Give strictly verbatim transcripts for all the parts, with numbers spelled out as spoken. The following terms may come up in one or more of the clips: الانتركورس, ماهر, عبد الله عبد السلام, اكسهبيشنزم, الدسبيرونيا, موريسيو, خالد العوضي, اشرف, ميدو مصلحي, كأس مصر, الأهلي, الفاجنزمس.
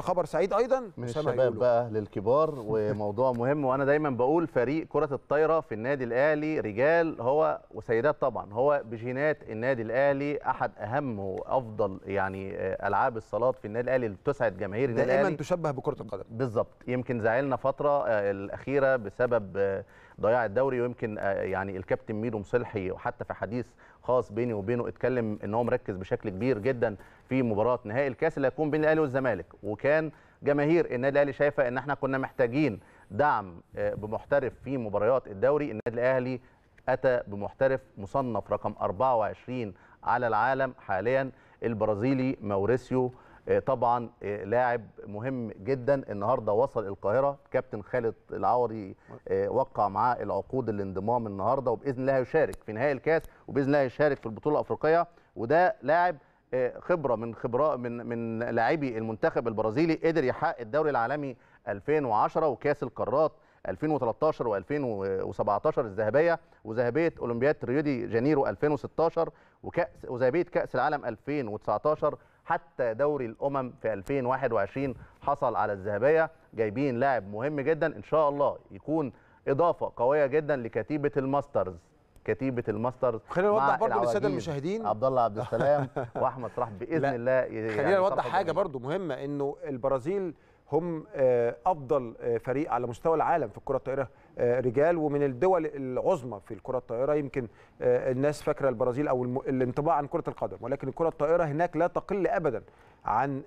خبر سعيد ايضا من الشباب بقى للكبار وموضوع مهم. وانا دايما بقول فريق كره الطايره في النادي الاهلي رجال هو وسيدات طبعا، هو بجينات النادي الاهلي احد اهم وافضل يعني العاب الصالات في النادي الاهلي اللي بتسعد جماهير النادي الاهلي. دايما تشبه بكره القدم بالظبط، يمكن زعلنا فتره الاخيره بسبب ضياع الدوري، ويمكن يعني الكابتن ميدو مصلحي وحتى في حديث خاص بيني وبينه اتكلم ان هو مركز بشكل كبير جدا في مباراه نهائي الكاس اللي هتكون بين الاهلي والزمالك، وكان جماهير النادي الاهلي شايفه ان احنا كنا محتاجين دعم بمحترف في مباريات الدوري. النادي الاهلي اتى بمحترف مصنف رقم أربعة وعشرين على العالم حاليا، البرازيلي موريسيو، طبعا لاعب مهم جدا. النهارده وصل القاهره، كابتن خالد العوضي وقع معاه العقود الانضمام النهارده، وباذن الله هيشارك في نهائي الكاس، وباذن الله هيشارك في البطوله الافريقيه. وده لاعب خبره من خبراء من من لاعبي المنتخب البرازيلي، قدر يحقق الدوري العالمي ألفين وعشرة وكاس القارات ألفين وثلاثة عشر وألفين وسبعة عشر الذهبيه، وذهبيه اولمبياد ريو دي جانيرو ألفين وستة عشر، وكاس وذهبيه كاس العالم ألفين وتسعة عشر، حتى دوري الامم في ألفين وواحد وعشرين حصل على الذهبيه. جايبين لاعب مهم جدا، ان شاء الله يكون اضافه قويه جدا لكتيبه الماسترز. كتيبه الماسترز خلينا نوضح برضه للساده المشاهدين، عبد الله عبد السلام واحمد صلاح باذن الله. يعني خلينا نوضح حاجه برضه مهمه، انه البرازيل هم افضل فريق على مستوى العالم في الكره الطائره رجال، ومن الدول العظمى في الكره الطائره. يمكن الناس فاكره البرازيل او الانطباع عن كره القدم، ولكن الكره الطائره هناك لا تقل ابدا عن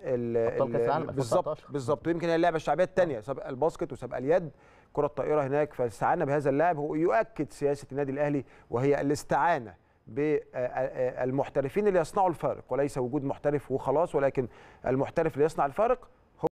بالظبط بالظبط. يمكن هي اللعبه الشعبيه الثانيه سبق الباسكت وسبق اليد، كره الطائره هناك. فاستعانا بهذا اللاعب، ويؤكد سياسه النادي الاهلي وهي الاستعانه بالمحترفين اللي يصنعوا الفارق، وليس وجود محترف وخلاص، ولكن المحترف اللي يصنع الفارق.